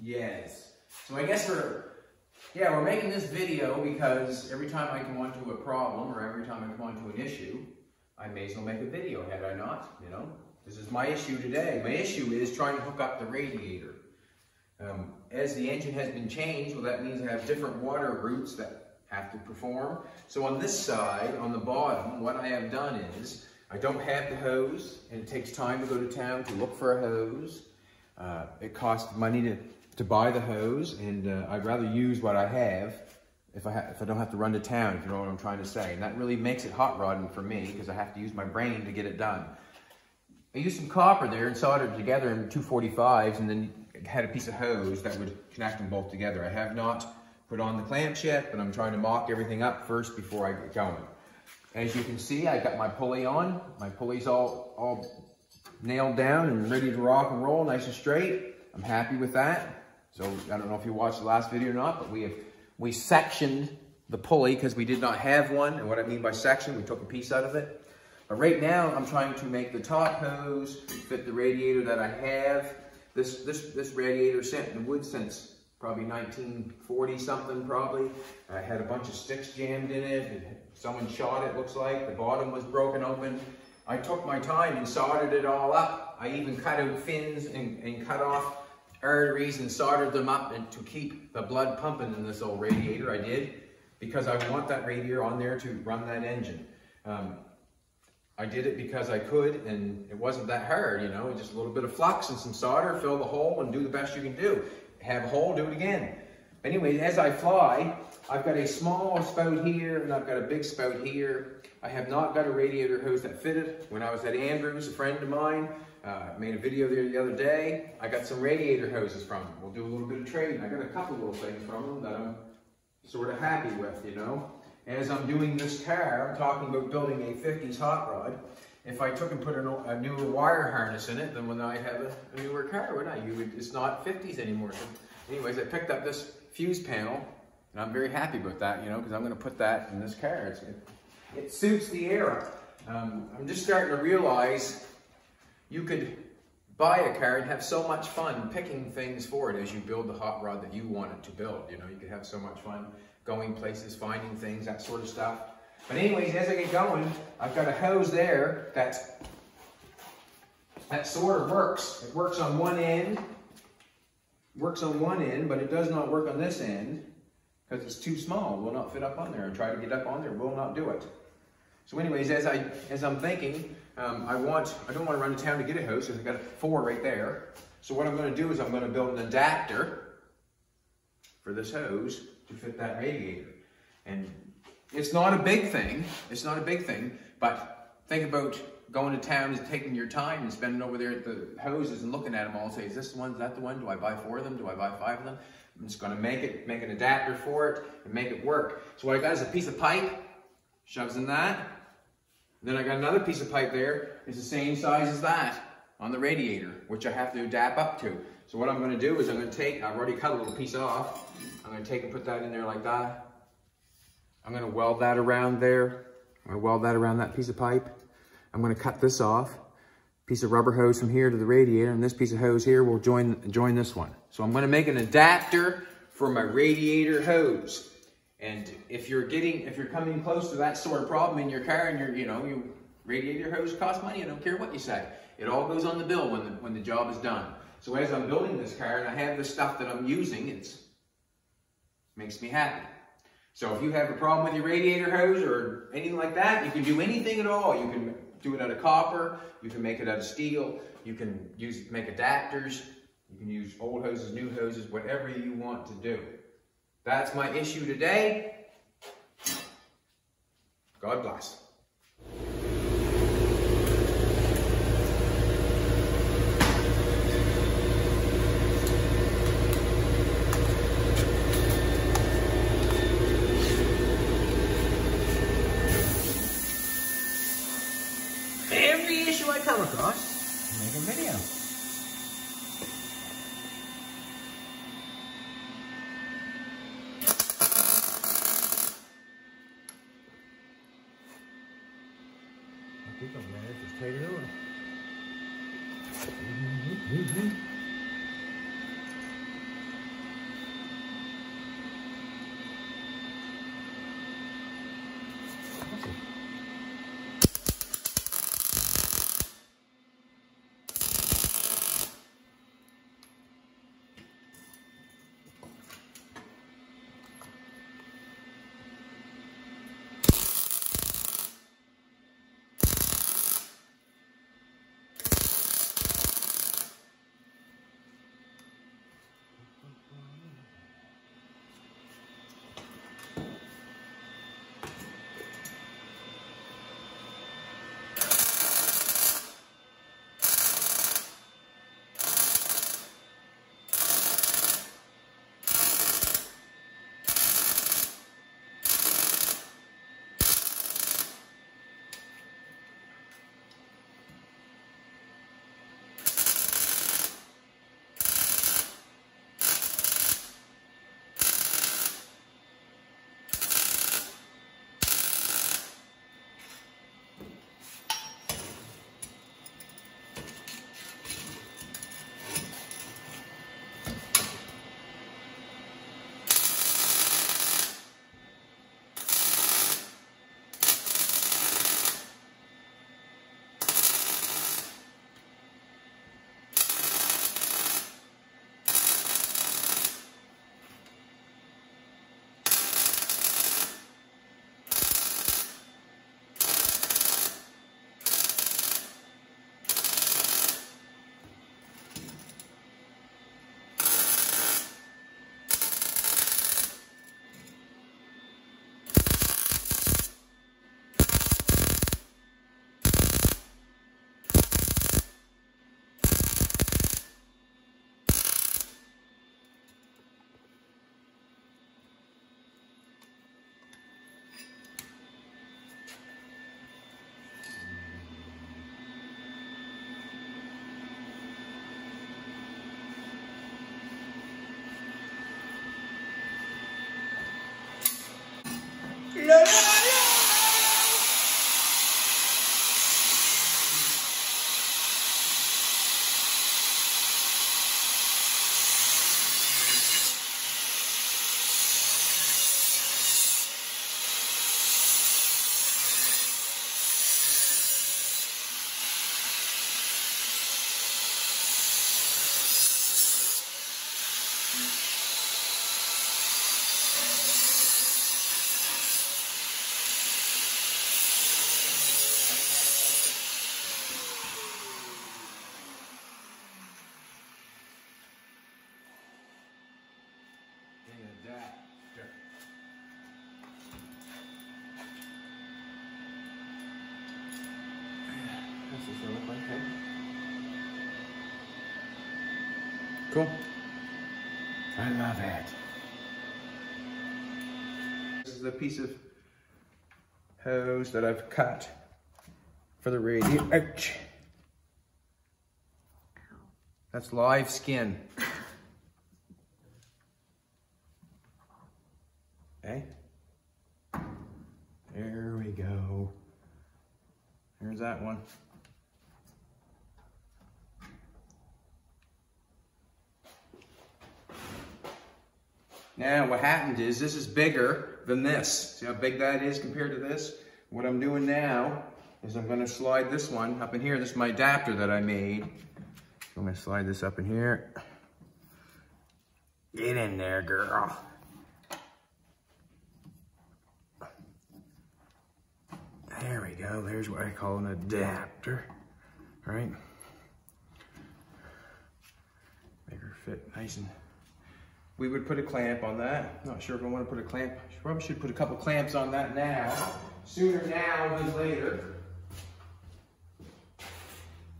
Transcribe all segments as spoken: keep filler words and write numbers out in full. Yes. So I guess we're, yeah, we're making this video because every time I come onto a problem or every time I come onto an issue, I may as well make a video, had I not, you know? This is my issue today. My issue is trying to hook up the radiator. Um, as the engine has been changed, well, that means I have different water routes that have to perform. So on this side, on the bottom, what I have done is I don't have the hose, and it takes time to go to town to look for a hose. Uh, it costs money to, to buy the hose, and uh, I'd rather use what I have if I, ha if I don't have to run to town, if you know what I'm trying to say. And that really makes it hot rodding for me because I have to use my brain to get it done. I used some copper there and soldered it together in two forty-fives and then had a piece of hose that would connect them both together. I have not put on the clamps yet, but I'm trying to mock everything up first before I get going. As you can see, I got my pulley on. My pulley's all, all nailed down and ready to rock and roll, nice and straight. I'm happy with that. So I don't know if you watched the last video or not, but we, have, we sectioned the pulley because we did not have one. And what I mean by section, we took a piece out of it. But right now, I'm trying to make the top hose fit the radiator that I have. This this this radiator sent in the wood since probably nineteen forty something probably. I had a bunch of sticks jammed in it. And someone shot it, looks like. The bottom was broken open. I took my time and soldered it all up. I even cut out fins and, and cut off arteries and soldered them up and to keep the blood pumping in this old radiator. I did because I want that radiator on there to run that engine. Um, I did it because I could, and it wasn't that hard, you know, just a little bit of flux and some solder, fill the hole and do the best you can do. Have a hole, do it again. Anyway, as I fly, I've got a small spout here and I've got a big spout here. I have not got a radiator hose that fitted. When I was at Andrews, a friend of mine, uh, made a video there the other day, I got some radiator hoses from him. We'll do a little bit of trading. I got a couple little things from him that I'm sort of happy with, you know. As I'm doing this car, I'm talking about building a fifties hot rod. If I took and put a, a newer wire harness in it, then when I have a, a newer car, would I? You would, it's not fifties anymore. So anyways, I picked up this fuse panel, and I'm very happy about that, you know, because I'm going to put that in this car. It's, it, it suits the era. Um, I'm just starting to realize you could buy a car and have so much fun picking things for it as you build the hot rod that you want it to build. You know, you could have so much fun going places, finding things, that sort of stuff. But anyways, as I get going, I've got a hose there that, that sort of works. It works on one end, works on one end, but it does not work on this end because it's too small. It will not fit up on there. I try to get up on there, will not do it. So anyways, as, I, as I'm thinking, um, I, want, I don't want to run to town to get a hose because I've got four right there. So what I'm going to do is I'm going to build an adapter for this hose to fit that radiator. And it's not a big thing, it's not a big thing, but think about going to town and taking your time and spending over there at the hoses and looking at them all and say, is this the one, is that the one, do I buy four of them, do I buy five of them? I'm just gonna make it, make an adapter for it and make it work. So what I got is a piece of pipe, shoves in that, then I got another piece of pipe there, it's the same size as that on the radiator, which I have to adapt up to. So what I'm gonna do is I'm gonna take, I've already cut a little piece off, I'm gonna take and put that in there like that. I'm gonna weld that around there. I'm gonna weld that around that piece of pipe. I'm gonna cut this off. Piece of rubber hose from here to the radiator, and this piece of hose here will join, join this one. So I'm gonna make an adapter for my radiator hose. And if you're getting, if you're coming close to that sort of problem in your car and you're, you know, your radiator hose costs money, I don't care what you say. It all goes on the bill when the, when the job is done. So as I'm building this car and I have this stuff that I'm using, it's makes me happy. So if you have a problem with your radiator hose or anything like that, you can do anything at all. You can do it out of copper, you can make it out of steel, you can use make adapters, you can use old hoses, new hoses, whatever you want to do. That's my issue today. God bless. Come across, make a video. I think I'm ready to take it over. Cool. I love it. This is the piece of hose that I've cut for the radiator. Ouch. That's live skin. Okay. There we go. There's that one. Now what happened is this is bigger than this. See how big that is compared to this? What I'm doing now is I'm gonna slide this one up in here. This is my adapter that I made. I'm gonna slide this up in here. Get in there, girl. There we go. There's what I call an adapter, all right? Make her fit nice and... We would put a clamp on that. Not sure if I want to put a clamp. Probably should put a couple clamps on that now. Sooner now than later.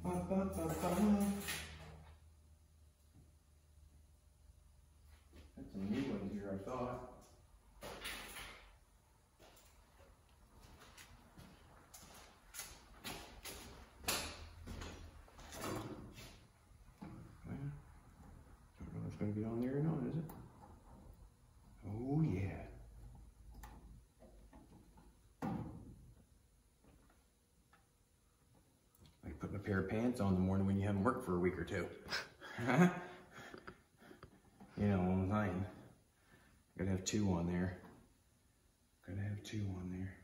That's a new one here, I thought. Going to be on there or not, is it? Oh yeah. Like putting a pair of pants on in the morning when you haven't worked for a week or two. You know what I'm saying? Gotta have two on there. Gotta have two on there.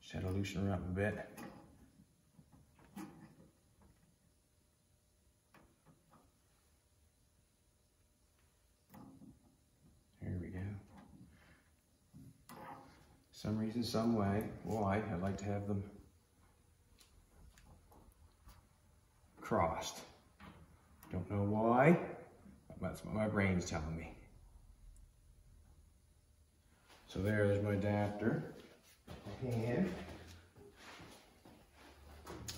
Just had to loosen her up a bit. There we go. Some reason, some way, why I'd like to have them crossed. Don't know why, but that's what my brain's telling me. So there, there's my adapter. And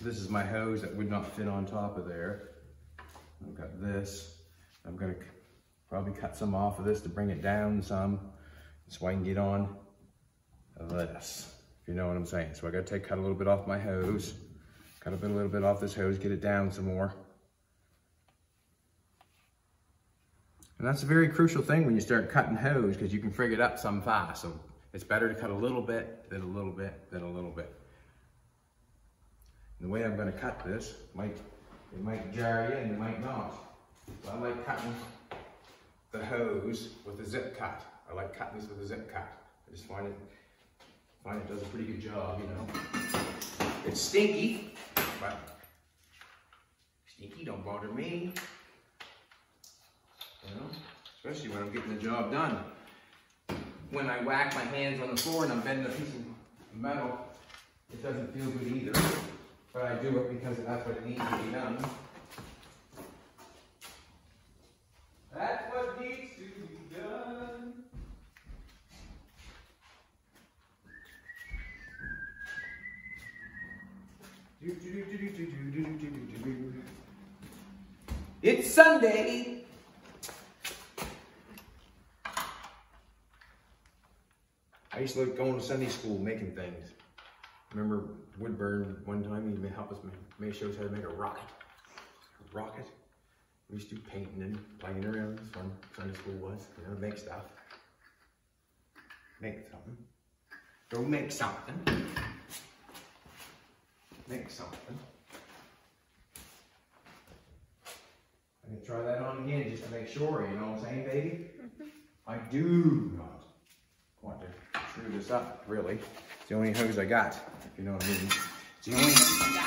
this is my hose that would not fit on top of there. I've got this. I'm gonna probably cut some off of this to bring it down some so I can get on this, if you know what I'm saying. So I gotta take cut a little bit off my hose, cut a bit, a little bit off this hose, get it down some more. And that's a very crucial thing when you start cutting hose, because you can frig it up some fast. So it's better to cut a little bit, than a little bit, than a little bit. And the way I'm gonna cut this, might it might jar you and it might not. But I like cutting the hose with a zip cut. I like cutting this with a zip cut. I just find it, find it does a pretty good job, you know. It's stinky, but stinky don't bother me. You know, especially when I'm getting the job done. When I whack my hands on the floor and I'm bending a piece of metal, it doesn't feel good either. But I do it because that's what it needs to be done. That's what needs to be done. It's Sunday. I used to like going to Sunday school, making things. Remember Woodburn, one time he helped us make, shows how to make a rocket. A rocket? we used to do painting and playing around. It was fun. Sunday school was, you know, make stuff. Make something. Go make something. Make something. I'm gonna try that on again just to make sure, you know what I'm saying, baby? Mm-hmm. I do not want to screw this up, really. It's the only hose I got, if you know what I mean. It's the only hose I got.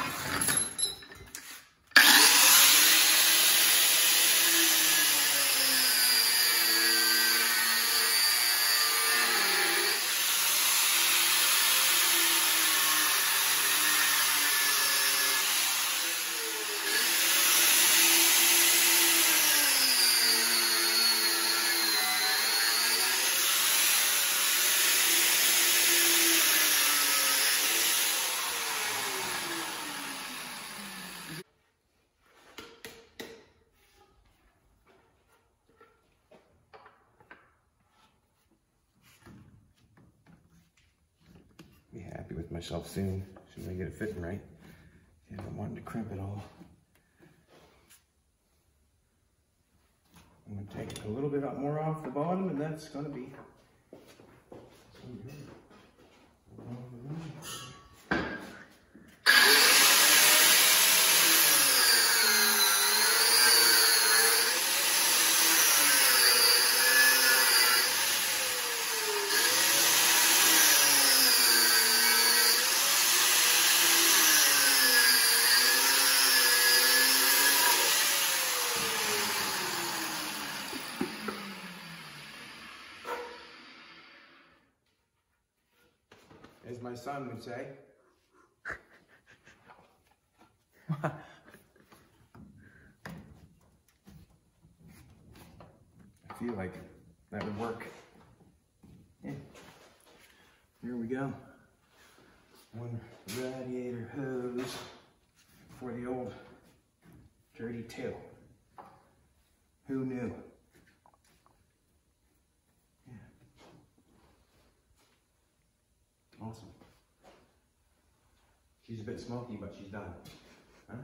With myself soon, soon as I get it fitting right. Yeah, I'm wanting to crimp it all. I'm gonna take a little bit up more off the bottom, and that's gonna be so good. As my son would say. I feel like that would work. Yeah. Here we go. One radiator hose for the old dirty tail. Who knew? Awesome. She's a bit smoky, but she's done. Huh?